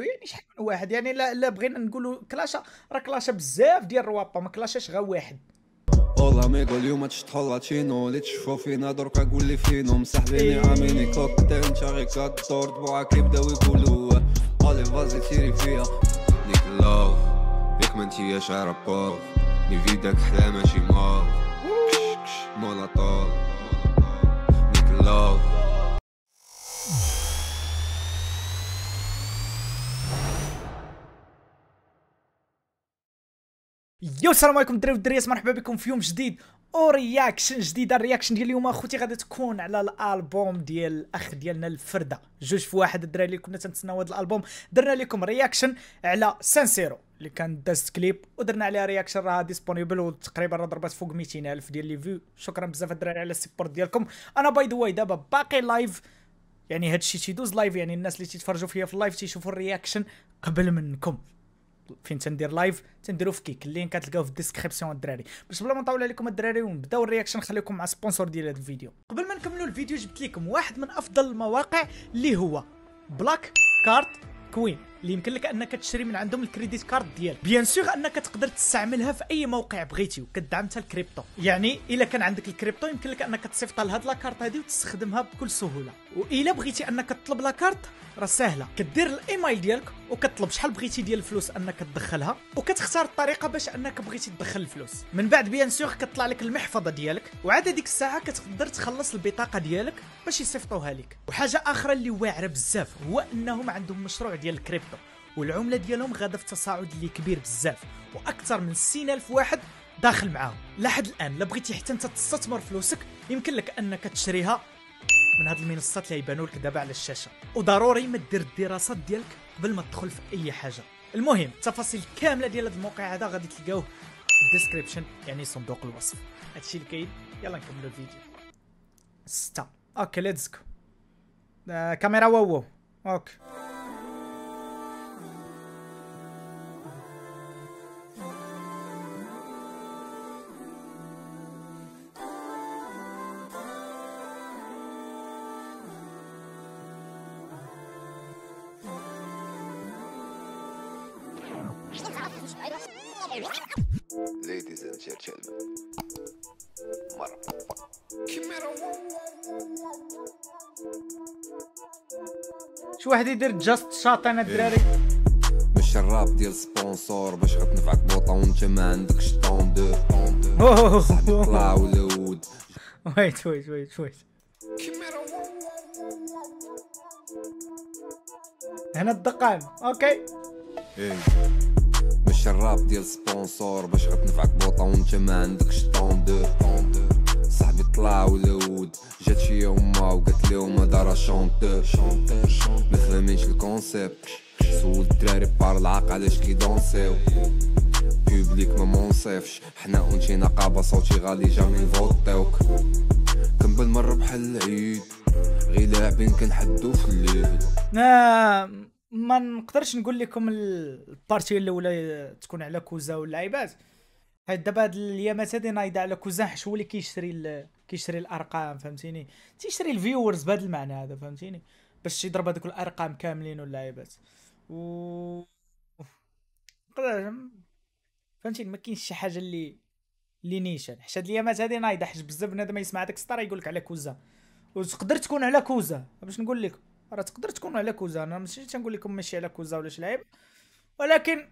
يعني شحال من واحد يعني لا بغينا نقولوا كلاشة راه كلاشة بزاف ديال الروابا ما كلاشاش غا واحد. والله ما يقول اليوم تشطحوا لاتشينو اللي تشوفوا فينا درك قول لي فينو مسحبيني عاميني كوكتيل انت غير كدور دبوعك يبداو يقولوا قالي فازي تيري فيا نيك لوف ياك ما انتياش عربوف ني فيداك حلا ماشي موف مولاتول نيك لوف. يو السلام عليكم الدراري والدريات، مرحبا بكم في يوم جديد ورياكشن جديده. الرياكشن ديال اليوم اخوتي غادي تكون على الالبوم ديال الاخ ديالنا الفرده جوج في واحد. الدراري اللي كنا تنتسناو هذا الالبوم درنا لكم رياكشن على سانسيرو اللي كان دازت كليب ودرنا عليها رياكشن راه ديسبونيبل وتقريبا راه ضربات فوق 200,000 ديال لي فيو. شكرا بزاف الدراري على السبورت ديالكم. انا باي ذا واي دابا باقي لايف، يعني هذا الشيء تيدوز لايف، يعني الناس اللي تيتفرجوا فيا في اللايف تيشوفوا الرياكشن قبل منكم. فين تندير لايف تنديرو في كيك، اللينك غتلقاوه في الديسكريبسيون الدراري. باش بلا ما نطول عليكم الدراري ونبداو الرياكشن، خليكم مع سبونسور ديال هذا الفيديو. قبل ما نكملوا الفيديو جبت لكم واحد من افضل المواقع اللي هو بلاك كارت كوين اللي يمكن لك انك تشري من عندهم الكريديت كارد ديالك. بيان سور انك تقدر تستعملها في اي موقع بغيتي وكتدعم حتى الكريبتو، يعني الا كان عندك الكريبتو يمكن لك انك تصيفطها لهاد لاكارت هذه وتستخدمها بكل سهوله. والا بغيتي انك تطلب لاكارت راه سهله، كدير الايميل ديالك وكتطلب شحال بغيتي ديال الفلوس انك تدخلها وكتختار الطريقه باش انك بغيتي تدخل الفلوس. من بعد بيان سور كتطلع لك المحفظه ديالك وعاد هذيك الساعه كتقدر تخلص البطاقه ديالك باش يصيفطوها لك. وحاجه اخرى اللي واعره بزاف هو انهم عندهم مشروع ديال الكريبتو والعمله ديالهم غاده في تصاعد اللي كبير بزاف، واكثر من 60,000 واحد داخل معاهم لحد الان. لا بغيتي حتى انت تستثمر فلوسك يمكن لك انك تشريها من هاد المنصات اللي يبانوا لك دابا على الشاشه، وضروري ما دير الدراسات ديالك قبل ما تدخل في اي حاجه. المهم التفاصيل كامله ديال هاد الموقع هذا غادي تلقاوه في الديسكريبشن، يعني صندوق الوصف. هادشي اللي كاين، يلا نكملوا الفيديو. 6 اوكي ليتس جو. كاميرا واو اوكي. Ladies and gentlemen, شو واحد يدير جاست شاط. انا الدراري الشراب ديال سبونسور باش غتنفعك بوطه وانت ما عندكش طون دو طلع ولا ود. ويت ويت ويت ويت، هنا الدقان اوكي. الشراب ديال سبونسور باش غتنفعك بوطه وانت ما عندكش طون دو صاحبي طلع ولا ود. جات شي يوما وقالت لهم دارا شونتور ما فهمينش الكونسيبت. سول الدراري بار العاق علاش كيدونسيو بوبليك ما منصيفش حنا اونتي نقابه صوتي غالي جامي نفوطيوك. كنبان مره بحال العيد غير لاعبين كنحدو في الليل. ما نقدرش نقول لكم البارتي الاولى تكون على كوزا واللاعبات، حيت دابا هاد اليامات هادي نايضه على كوزا حيت هو اللي كيشري الارقام، فهمتيني تيشري الفيورز بهذا المعنى هذا، فهمتيني باش يضرب هذوك الارقام كاملين واللاعبات فهمتيني ما كاينش شي حاجه اللي نيشان. حيت هاد اليامات هادي نايضه حيت بزاف بنادم يسمع هذاك السطر يقول لك على كوزا، وتقدر تكون على كوزا باش نقول لك راه تقدر تكون على كوزا. انا ماشي تنقول لكم ماشي على كوزا ولا شي لعيب، ولكن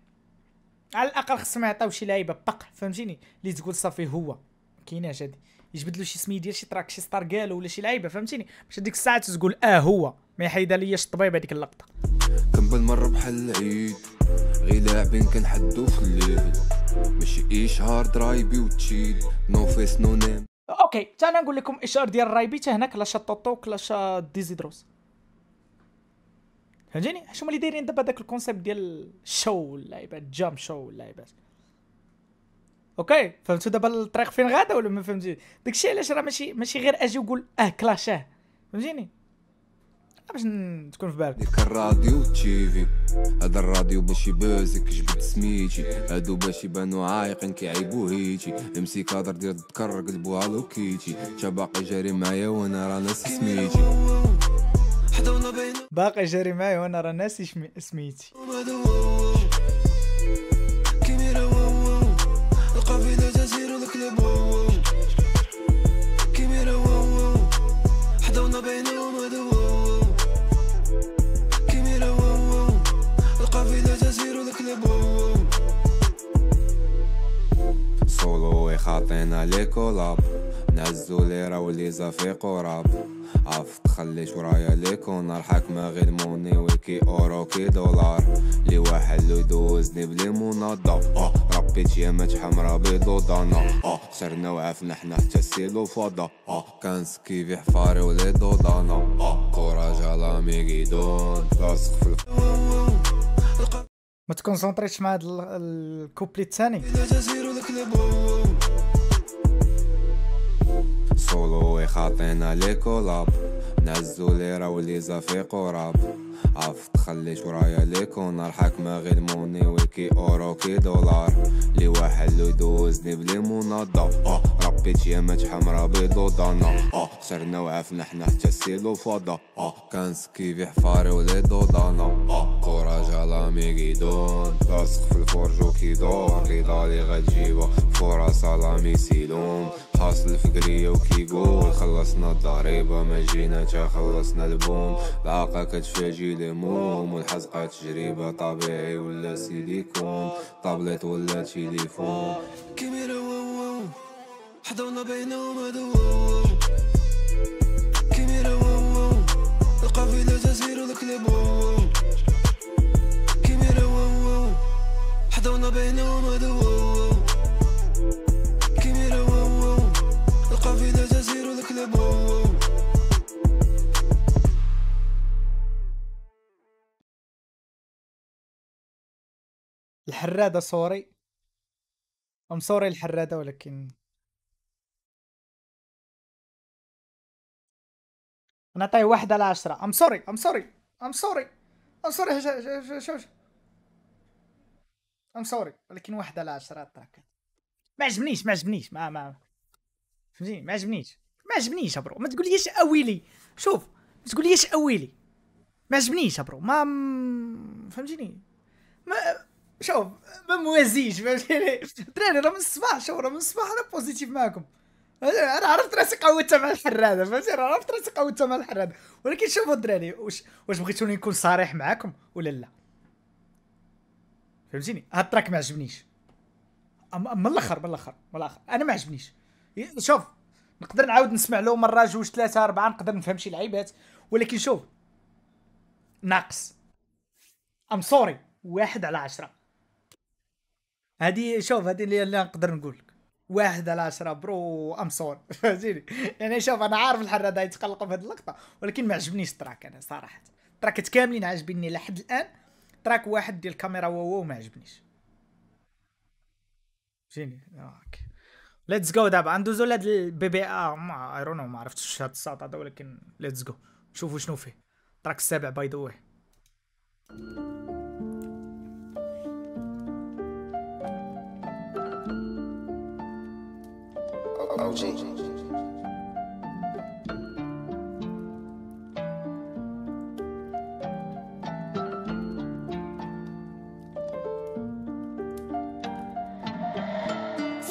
على الاقل خصهم يعطيو شي لعيبه باق، فهمتيني اللي تقول صافي هو ما كايناش هادي يجبد له شي سميه ديال شي تراك شي ستار قالو ولا شي لعيبه، فهمتيني باش هذيك الساعه تقول هو ما يحيدها لياش الطبيب هذيك اللقطه. كنبان مره بحال العيد غير لاعبين كنحدو في الليل ماشي اشهار درايبي وتشيد نو فيس نو نيم اوكي. حتى انا نقول لكم اشهار ديال رايبي حتى هنا كلاشا طوطو كلاشا ديزيدروس، فهمتيني هما اللي دايرين دابا داك الكونسيبت ديال الشو اللاعبات جام شو اللاعبات اوكي. فهمتوا دابا الطريق فين غادا ولا ما فهمتي؟ داكشي علاش راه ماشي غير اجي وقول كلاشاه، فهمتيني باش تكون في بالك. ديك الراديو تي في هذا الراديو باش يبازك جبد سميتي هادو باش يبانو عايقين كيعيبو هيتي امسي كادر ديال الذكر قلبو هالوكيتي تا باقي جاري معايا وانا راه ناس سميتي باقي جاري معي وانا راه ناسي سميتي. سولو خاطينا لي كولاب نعزو لي راو لي زافيقو راب عاف تخليش ورايا ليكون نار حاكمة غير موني وكي اورو كي دولار لي واحد لو يدوزني بليمونادا ربيت يامات حمرا بيض ودانا خسرنا وعافنا حنا حتى السيلو فضا كنسكيفي حفاري ولي دودانا كورا جالا ميكيدون لاصق في ما تكونسونطريتش مع هاد الكوبلي الثاني. سولو خاطينا لي كولاب نعزو لي راو لي زافيقو راب عاف تخليش ورايا ليكون نار حاكمة غير موني وكي اورو كي دولار لي واحد لو يدوزني بليمونادا ربيت يامات حمرا بيض ودانا خسرنا وعافنا حنا حتى السيلو فضا كنسكيفي حفاري ولي دودانا كورا جالا ميكيدون لاصق في الفرج وكيدور رضا لي غتجيبها فرص على ميسيلون حاصل فكرية وكيقول خلصنا الضريبة ما جينا تا خلصنا البوم العاقة كتفاجي ليموم والحظ قا تجربة طبيعي ولا سيليكون طابلت ولا تيليفون كاميرا واو حضونا بينهم هادو كاميرا واو القافلة تسير وداك البوم كاميرا واو حضونا بينهم هادو الحرادة سوري أم سوري الحرادة ولكن نعطيه 1 على 10. أم سوري ولكن 1 على 10 تركت. ما عجبنيش ما فهمتي ما عجبنيش ابرو. ما تقوليش اويلي، شوف ما تقوليش اويلي، ما عجبنيش ابرو، ما فهمتيني، ما شوف ما موازيش فهمتيني. دراري راه من الصباح، شوف راه من الصباح انا بوزيتيف معاكم، انا عرفت راسي قويتها مع الحراده فهمتي، راه عرفت راسي قويتها مع الحراده، ولكن شوفوا الدراري واش بغيتوني نكون صريح معاكم ولا لا فهمتيني. هاد التراك ما عجبنيش من الاخر انا ما عجبنيش. شوف نقدر نعاود نسمع له مره جوج ثلاثه اربعه نقدر نفهم شي لعيبات، ولكن شوف ناقص. ام سوري 1 على 10. هذه شوف هذه اللي نقدر نقول لك 1 على 10 برو. ام سوري فهمتيني. يعني شوف انا عارف الحراده يتقلقوا في هذه اللقطه، ولكن ما عجبنيش التراك. انا صراحه تراكات كاملين عاجبيني لحد الان، تراك واحد ديال الكاميرا واو ما عجبنيش فهمتيني. اوكي ليتس جو دابا ندوزو لهاد البي بي ا ما اي دونو، ما عرفتش هاد الساط هذا، ولكن ليتس جو نشوفو شنو فيه. تراك 7 باي ذا واي.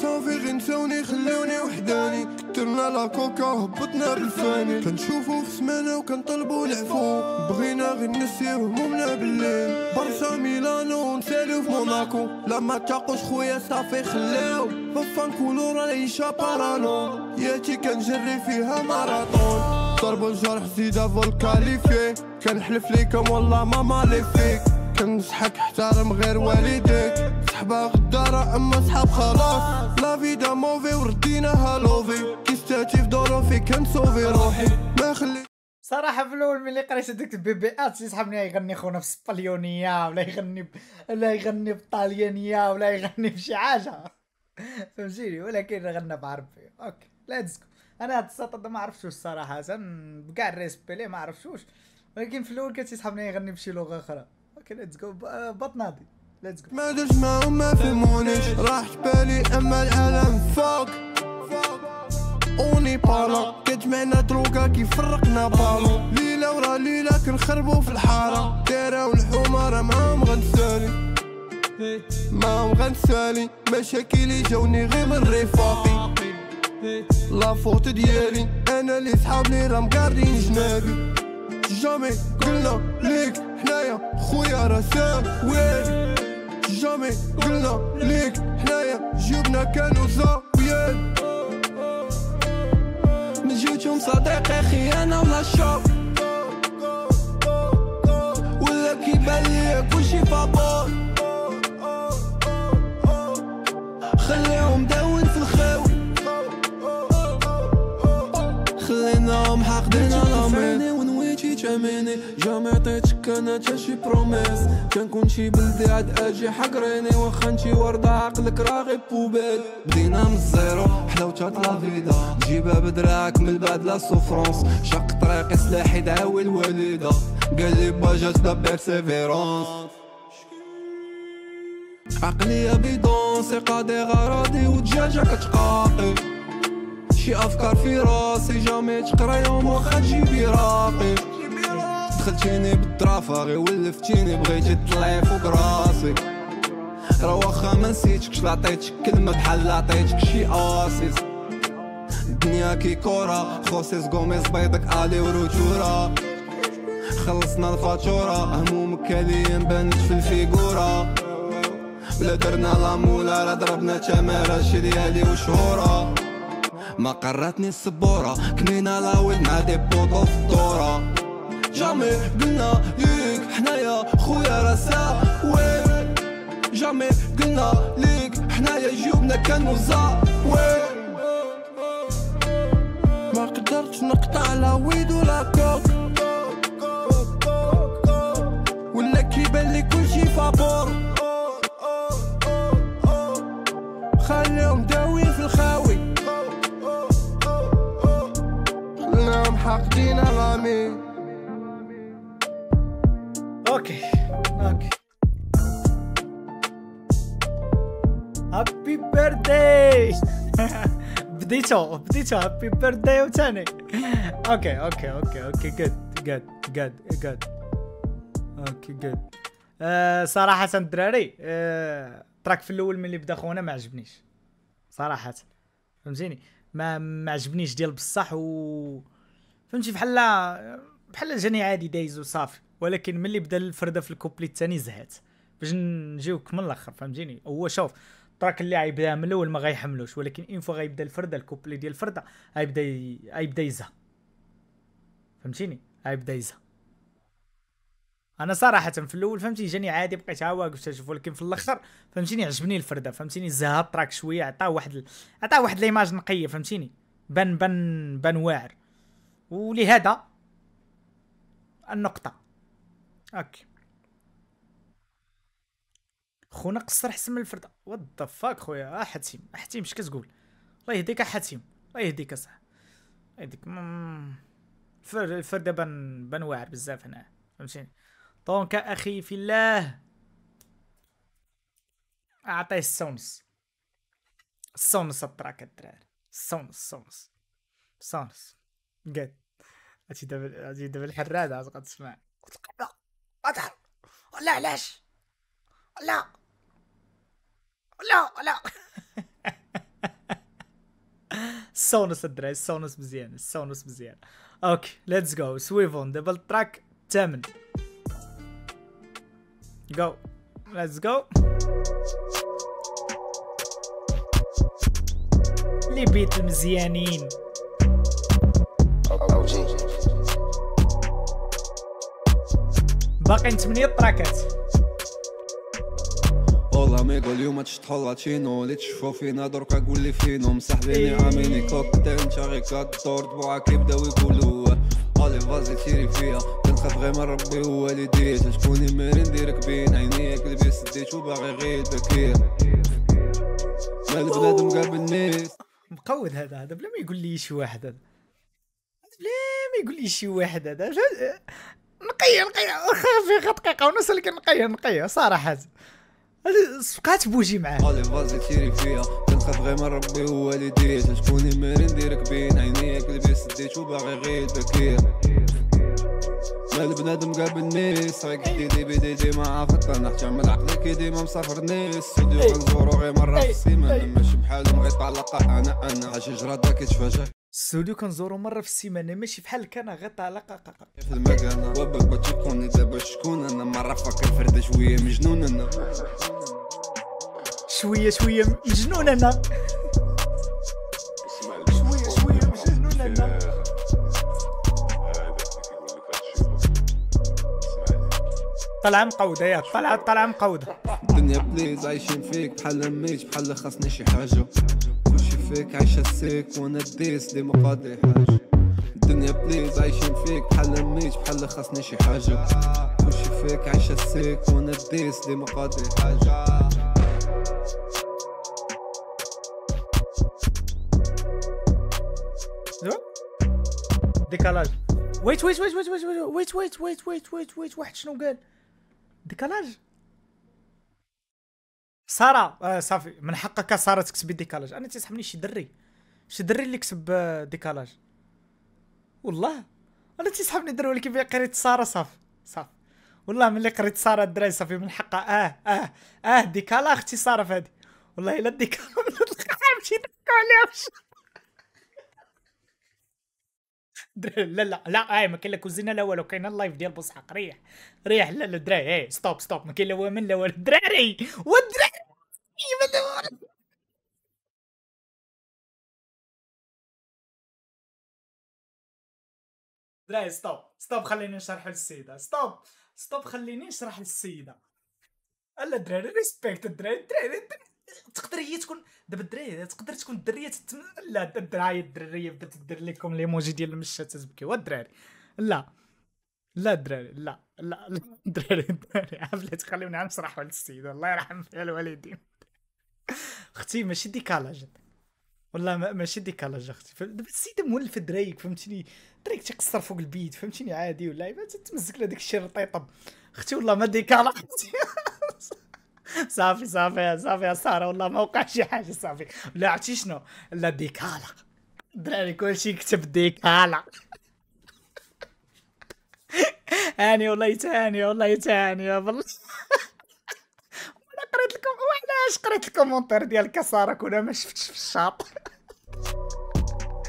صافي غير نساوني خلوني وحداني، كترنا لاكوكا هبطنا للفاني، كنشوفو في سمانة وكنطلبو العفو، بغينا غير نسيو همومنا بالليل، برشا ميلانو ونسالو في موناكو، لا ما تاقوش خويا صافي خلاو، بفا نكونو راه عيشة بارانو، ياتي كنجري فيها ماراطون، ضرب الجرح زيدا فولكاليفي، كنحلف ليكم والله ما ماليفيك، كنصحك احترم غير والديك. صحبة غدارة اما صحاب خلاص، لا فيدا موفي ورديناها لوفي، كيستاتي في ظروفي كنسوفي روحي ما خلي. صراحة في الأول ملي قريت هاديك البي بي ات صحابني يغني خونا في السبليونية ولا يغني بالطاليانية ولا يغني بشي حاجة فهمتيني، ولكن غنى بعربي. اوكي ليتس جو. أنا هاد الساط هدا معرفتوش صراحة بكاع الريسبي ليه معرفتوش، ولكن في الأول كان تيصحابني يغني بشي لغة أخرى. اوكي ليتس جو بطناضي. ما درت معهم ما فهمونيش، راحت بالي اما الالم فوق اوني بالا، كتجمعنا دروكا كيفرقنا بالو. ليلة ورا ليلة كنخربو في الحارة، دايرة والحومة راه معاهم غنسالي، معاهم غنسالي، مشاكلي جاوني غير من رفاقي، لافوت ديالي أنا اللي صحابلي راه مقاردين جنابي، جامي قلنا ليك حنايا خويا راه ساويين، جامي قلنا ليك حنايا جبنا كانو زاويين، نجيتهم صديقي خيانة ولا شوب، ولا كيبان ليا كلشي فابور، خليهم داوين في الخاوي، خليناهم حاقدين على مين، ونويتي تاميني جامي عطيتك انا تا شي بروميس، كنكون شي بلدي عاد اجي حقريني، واخا نتي وردة عقلك راه غي بوبال، بدينا من الزيرو حلاوتها تلافيدا، جيبها بدراعك من بعد لا سوفرونس، شق طريقي سلاحي دعاوي الوالدة، قالي با جات دا بيرسيفيرونس، عقلية بيدون ثقة دي غراضي ودجاجة كتقاقي، شي افكار في راسي جامي تقرايهم واخا تجيبي راقي، دخلتيني بالطرافه غي ولفتيني بغيتي تطلعي فوق راسي، راه واخا ما نسيتكش لعطيتك كلمه بحال لعطيتك شي اسيس، الدنيا كي كوره خوسيس غوميز بيضك الي وروتورا، خلصنا الفاتوره همومك عليا مبانت في الفيكوره، بلا درنا لامولا راه ضربنا تماره شي ديالي وشهوره، ما قراتني السبوره كنينا لاول مع دي بوطو في الدوره، جامي قلنا ليك حنايا خويا راه ساويين، جامي قلنا ليك حنايا جيوبنا كانو زاويين، ما قدرتش نقطع لا ويد ولا كوك، ولا كيبان لي كلشي فابور، خليهم داوين في الخاوي، حاقدين غامي. اوكي هابي بيرثداي بديتو هابي بيرثداي وثاني اوكي اوكي اوكي اوكي جود اوكي جود. صراحة الدراري تراك في الاول ملي بدا خونا ما عجبنيش صراحة، فهمتيني ما عجبنيش ديال بصح، و فهمتي بحال جاني عادي دايز وصافي، ولكن ملي بدا الفرده في الكوبلي الثاني زهات باش نجيوك من الاخر، فهمتيني. هو شوف التراك اللي غيبدا من الاول ما غيحملوش، ولكن اين فوا غيبدا الفرده الكوبلي ديال الفرده غيبدا يزها، فهمتيني غيبدا يزها. انا صراحه في الاول فهمتي جاني عادي بقيت ها واقف تشوف، ولكن في الاخر فهمتيني عجبني الفرده، فهمتيني زها التراك شويه، عطاه واحد ليماج نقيه، فهمتيني بان واعر، ولهذا النقطة. اوكي خونا قصر حسن من الفردة، وات ذا فاك خويا. حتيم اش كتقول؟ الله يهديك حتيم، الله يهديك اصاحبي، الله يهديك. الفردة بان واعر بزاف هنا، فهمتيني. دونك اخي في الله اعطيه السونس التراك الدراري، السونس قد هادي دابا الحرادة عاد غتسمع قطع، لا علاش لا السونس الدراري، السونس مزيان. اوكي ليتس جو سويفون دابا التراك الثامن، جو ليتس جو. لي بيت المزيانين باقيين 8 تراكات. والله ما يقول اليوم تشطحو لاتينو اللي تشوفو فينا دركا قول لي فينو، مسحبيني عاميني كوكتيل نتا غي كدور طبوعك يبداو يقولو قالي فازي تيري فيا، كنخاف غي من ربي هو اللي ديت، تكوني ماري نديرك بين عينيا قلبي سديتو باغي غير بكير، مال بنادم قابل الناس مقود. هذا بلا ما يقول لي شي واحد، هذا نقيه واخا في دقيقه ونص اللي كنقيه صراحه، سبقات بوجي معاه. قالي فازي تيري فيا، كنخاف غير من ربي هو اللي ديتها، تكوني ماري نديرك بين عينيا قلبي سديتو باغي غير بكير، مال بنادم قابلني صايق ديدي بديدي ما عرفت انا حتى من عقلي كي ديما مسافرني السوديو كنزورو غير مره في السيمانه ماشي بحالهم غير طلقه انا عجيجرا دا كيتفاجئ السوديو كنزورو مره في السيمانه ماشي بحالك انا غير طلقه كيف المكانه وبابا تيكوني دابا شكون انا مره فاكر فرده شويه مجنون انا شويه مجنون انا شويه مجنون انا طلعه مقوده يا طلعه مقوده الدنيا بليز عايشين فيك بحال هميت بحال خاصني شي حاجه كلشي فيك عايشه السيك وانا ديس ديما قاضي حاجه الدنيا بليز عايشين فيك بحال هميت بحال خاصني شي حاجه كلشي فيك عايشه السيك وانا ديس ديما قاضي حاجه ديكالاج ويت ويت ويت ويت ويت ويت ويت ويت ويت ويت واحد شنو قال ديكالاج ساره صافي من حقك ساره تكتب ديكالاج انا تيسحبني شي دري اللي كتب ديكالاج والله انا تيسحبني دري ولكن فين قريت ساره صافي والله ملي قريت ساره الدراري صافي من حقها ديكالا اختي ساره فهادي والله الا ديكالا مشي نحكو عليها لا لا لا ما كاين لا كوزينه لا والو كاين اللايف ديال بوسحاق ريح لا لا دراري ستوب ما كاين لا وامن لا والو دراري والدراري دراري ستوب خليني نشرح للسيده ستوب خليني نشرح للسيده الا دراري ريسبكت الدراري تقدر هي تكون دابا الدراري تقدر تكون الدريه لا الدراري الدريه بدات تدير لكم ليموجي ديال المشات تبكيو الدراري لا الدراري لا الدراري عافلت خليوني عم نشرحوا للسيد الله يرحم فيها الوالدين اختي ماشي ديكالاج والله ماشي ديكالاج اختي دابا السيده مولفه درايك فهمتيني درايك تيقصر فوق البيت فهمتيني عادي والله ما تتمسك لهداك الشيء الرطيطب اختي والله ما ديكالاج صافي يا ساره والله ما وقع شي حاجه صافي ولا عرفتي شنو لا ديكالا الدراري كلشي كتب ديكالا هاني والله تاني والله انا قريت لكم وعلاش قريت الكومونتير ديالك يا ساره كون ما شفتش في الشاطئ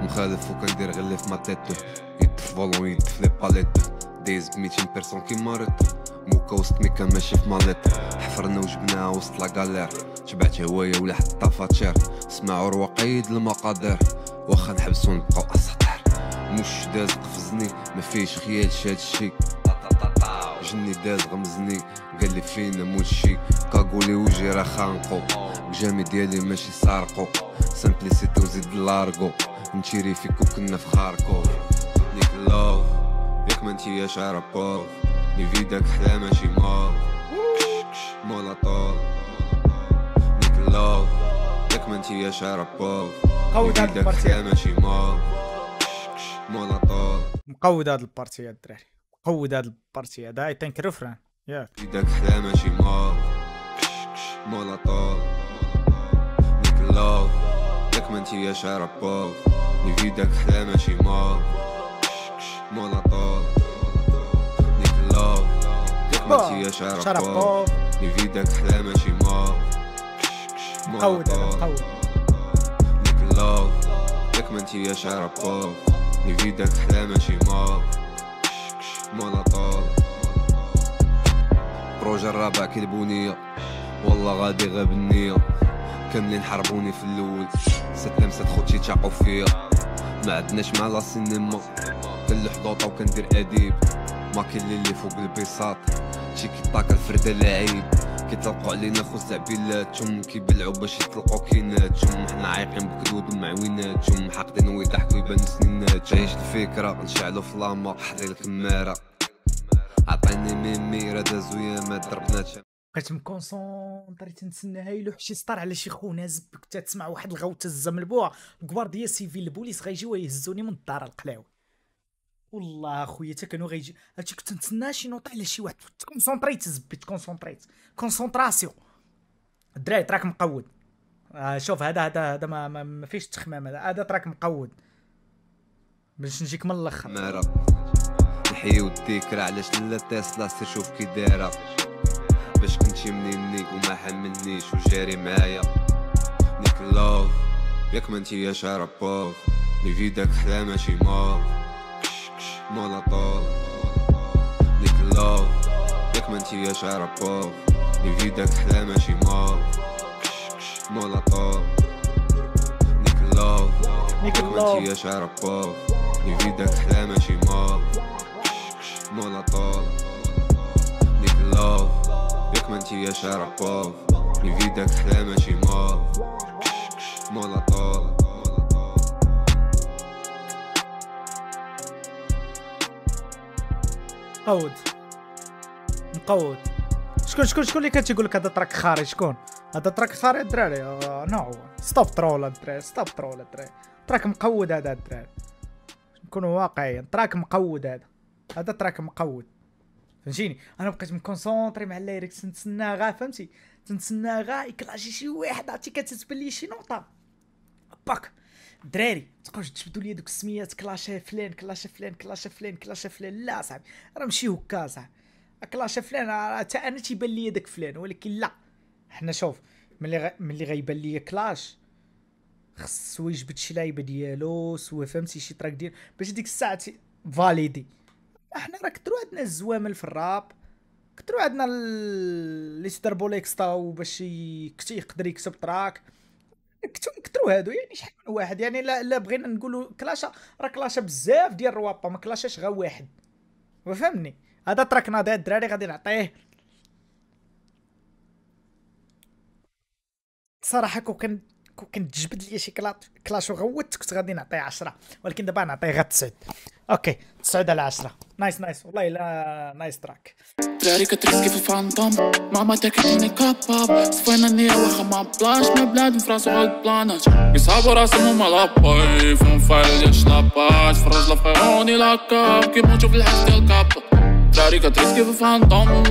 مخالف وكندير غلي في ماتيتو يد في فالون يد في لي باليتو دايز ب 200 بيرسون كيما ريتو موكا وسط ميكا ماشي في ماليطو حفرنا وجبناها وسط لاكالير تبعت هوايا ولا حتى فاتشير سمعوا رواقيد المقادير واخا نحبسو نبقاو اساطير مش داز قفزني مفيش خيال شاد الشي جني داز غمزني قالي فينا مولشي كاكولي وجي راه خانقو الجامي ديالي ماشي سارقو سامبليسيتي وزيد اللارقو نتيري فيك وكنا في خاركوف ليك لوف ياك منتياش عربوف نفيدك حلا ماشي موف مولاتوف ليك لوف ياك منتياش عربوف نفيدك حلا ماشي موف مولاتوف مقود هاد البارتي هاد الدراري مقود هاد البارتي هاد اي ثانك رفران ياك نفيدك حلا ماشي موف مولاتوف ليك لوف ياك منتياش عربوف نفيدك حلا ماشي موف مولاتوف شربو يفيدك حلا ماشي موف مقود مقود ليك لوف ياك ما انتياش عربو يفيدك حلا ماشي موف مولاتوف بروجي الرابع كيلبونية والله غادي غاب النية كاملين حربوني في الاول ست لمسات خوتي تشاقو فيا ما عندناش مع لا سينما كنلحضوطة وكندير اديب ما كاين اللي فوق البساط شي كيطاك الفرده لعيب كيطلقوا علينا خصع بيلاتهم كيبلعوا باش يطلقوا كيناتهم حنا عايقين بكدود ومعويناتهم حاقدين ويضحكوا يبانو سنينات عيش الفكره نشعلوا في لاما حري الكماره عطينا انا ميمي راه دازويا ما ضربناش. بقيت مكونسونطري تنتسنى هايلو حشي سطر على شي خونا زبك تسمع واحد الغوته الزملبوع الكوارديا سيفيل البوليس غيجيو يهزوني من الدار القلاوي. والله خويا حتى كانوا غيجي هادشي كنت نتسنى شي نوطي على شي واحد. كونسونطريت زبيت كونسونطريت كونسونطراسيون الدراري تراك مقود. شوف هذا ما فيش تخمام. هذا تراك مقود باش نجيك من الاخر. الحي والذكرى علاش لا تسلا سير شوف كي دايره باش كنتي منيك وما حملنيش وجاري معايا نيك لوف ياك ما انتياش رابوف لي فيداك حلا ماشي موف كش مولاتول نيك لوف ياك ما انتياش رابوف لي فيداك حلا ماشي موف كش مولاتول نيك لوف ياك ما انتياش رابوف لي فيداك حلا ماشي موف مولاتول نيك لوف ياك ما انتياش رابوف لي فيداك حلا ماشي موف مولاتول. مقود مقود. شكون اللي كان تيقول لك هذا تراك خارج؟ شكون هذا تراك خارج الدراري؟ نو ستوب ترول الدراري ستوب ترول الدراري. تراك مقود هذا الدراري، نكونوا واقعيين. تراك مقود هذا تراك مقود فهمتيني. انا بقيت مكونسونطري مع الليريكس تنتسنى غا فهمتي، تنتسنى غا يكلاجي شي واحد عرفتي كتتبان لي شي نوطه باك. دراري متبقاوش تجبدوا لي دوك السميات كلاشا فلان كلاشا فلان كلاشا فلان كلاشا فلان. لا صاحبي راه ماشي هكا صاحبي. كلاشا فلان حتى انا تيبان لي داك فلان، ولكن لا حنا شوف ملي غيبان لي كلاش خص سوا يجبد شي لعيبه ديالو سوا فهمتي شي تراك ديال باش ديك الساعه فاليدي. احنا راه كثروا عندنا الزوامل في الراب، كثروا عندنا اللي تضربوا ليكسطاو باش يقدر يكتب تراك، كثروا هادو يعني شحال من واحد يعني. لا بغينا نقولوا كلاشا راه كلاشا بزاف ديال الروابا، ما كلاشاش غا واحد فهمني. هذا تراك ناضي الدراري غادي نعطيه صراحه. كون كان تجبد ليا شي كلاشو غوت كنت غادي نعطيه 10، ولكن دابا نعطيه غير 9. اوكي 9 على 10. نايس نايس والله الا نايس تراك. دراري كتريسكي في الفانطوم ماما تاكلني كاباب صفينا النية واخا ما بلاش من بلاد فراسو غا البلانات يصحابو راسهم هما لاباي فيهم فايل ديال شلابات فراج لافيروني لاكاب كيموتو في الحبس ديال كابوت. دراري كتريسكي في الفانطوم